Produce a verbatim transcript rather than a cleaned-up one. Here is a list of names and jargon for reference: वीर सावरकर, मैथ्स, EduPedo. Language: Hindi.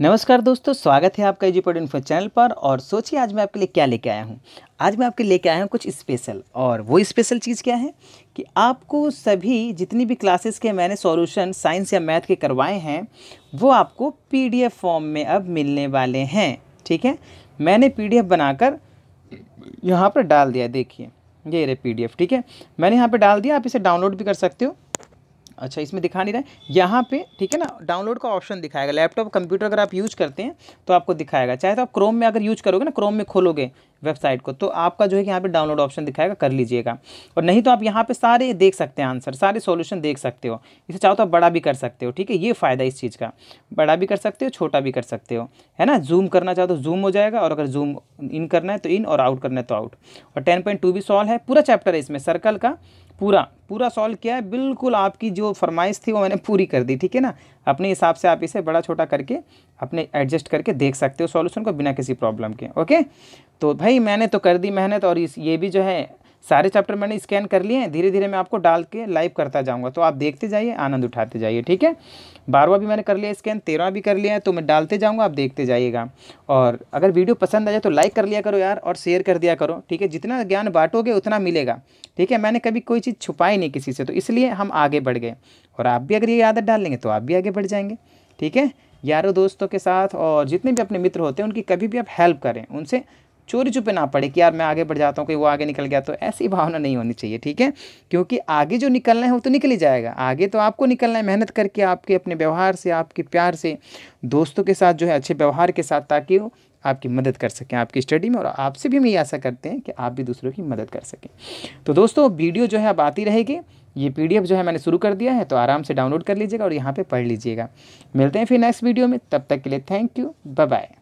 नमस्कार दोस्तों, स्वागत है आपका एजुपेडो इन्फो चैनल पर। और सोचिए आज मैं आपके लिए क्या लेके आया हूँ। आज मैं आपके लिए लेके आया हूँ कुछ स्पेशल, और वो स्पेशल चीज़ क्या है कि आपको सभी जितनी भी क्लासेस के मैंने सॉल्यूशन साइंस या मैथ के करवाए हैं वो आपको पीडीएफ फॉर्म में अब मिलने वाले हैं। ठीक है, मैंने पीडीएफ बनाकर यहाँ पर डाल दिया। देखिए ये रहे पीडीएफ। ठीक है, मैंने यहाँ पर डाल दिया, आप इसे डाउनलोड भी कर सकते हो। अच्छा, इसमें दिखा नहीं रहा है यहाँ पे, ठीक है ना। डाउनलोड का ऑप्शन दिखाएगा। लैपटॉप कंप्यूटर अगर आप यूज़ करते हैं तो आपको दिखाएगा। चाहे तो आप क्रोम में अगर यूज़ करोगे ना, क्रोम में खोलोगे वेबसाइट को, तो आपका जो है कि यहाँ पे डाउनलोड ऑप्शन दिखाएगा, कर लीजिएगा। और नहीं तो आप यहाँ पे सारे देख सकते हैं, आंसर सारे सॉल्यूशन देख सकते हो। इसे चाहो तो आप बड़ा भी कर सकते हो। ठीक है, ये फ़ायदा इस चीज़ का, बड़ा भी कर सकते हो, छोटा भी कर सकते हो, है ना। जूम करना चाहो तो जूम हो जाएगा, और अगर जूम इन करना है तो इन, और आउट करना है तो आउट। और टेन पॉइंट टू भी सॉल्व है, पूरा चैप्टर है इसमें, सर्कल का पूरा पूरा सॉल्व किया है। बिल्कुल आपकी जो फरमाइश थी वो मैंने पूरी कर दी। ठीक है ना, अपने हिसाब से आप इसे बड़ा छोटा करके अपने एडजस्ट करके देख सकते हो सॉल्यूशन को बिना किसी प्रॉब्लम के। ओके, तो भाई मैंने तो कर दी मेहनत, और इस ये भी जो है सारे चैप्टर मैंने स्कैन कर लिए हैं। धीरे धीरे मैं आपको डाल के लाइव करता जाऊंगा, तो आप देखते जाइए, आनंद उठाते जाइए। ठीक है, बारहवां भी मैंने कर लिया स्कैन, तेरहवां भी कर लिया है, तो मैं डालते जाऊंगा, आप देखते जाइएगा। और अगर वीडियो पसंद आ जाए तो लाइक कर लिया करो यार, और शेयर कर दिया करो। ठीक है, जितना ज्ञान बांटोगे उतना मिलेगा। ठीक है, मैंने कभी कोई चीज़ छुपाई नहीं किसी से, तो इसलिए हम आगे बढ़ गए। और आप भी अगर ये आदत डाल लेंगे तो आप भी आगे बढ़ जाएंगे। ठीक है यारों, दोस्तों के साथ, और जितने भी अपने मित्र होते हैं उनकी कभी भी आप हेल्प करें, उनसे चोरी चुपे ना पड़े कि यार मैं आगे बढ़ जाता हूँ, कोई वो आगे निकल गया, तो ऐसी भावना नहीं होनी चाहिए। ठीक है, क्योंकि आगे जो निकलना है वो तो निकल ही जाएगा। आगे तो आपको निकलना है मेहनत करके, आपके अपने व्यवहार से, आपके प्यार से, दोस्तों के साथ जो है अच्छे व्यवहार के साथ, ताकि वो आपकी मदद कर सकें आपकी स्टडी में। और आपसे भी हम ये आशा करते हैं कि आप भी दूसरों की मदद कर सकें। तो दोस्तों वीडियो जो है अब आती रहेगी। ये पीडीएफ जो है मैंने शुरू कर दिया है, तो आराम से डाउनलोड कर लीजिएगा और यहाँ पर पढ़ लीजिएगा। मिलते हैं फिर नेक्स्ट वीडियो में, तब तक के लिए थैंक यू, बाय बाय।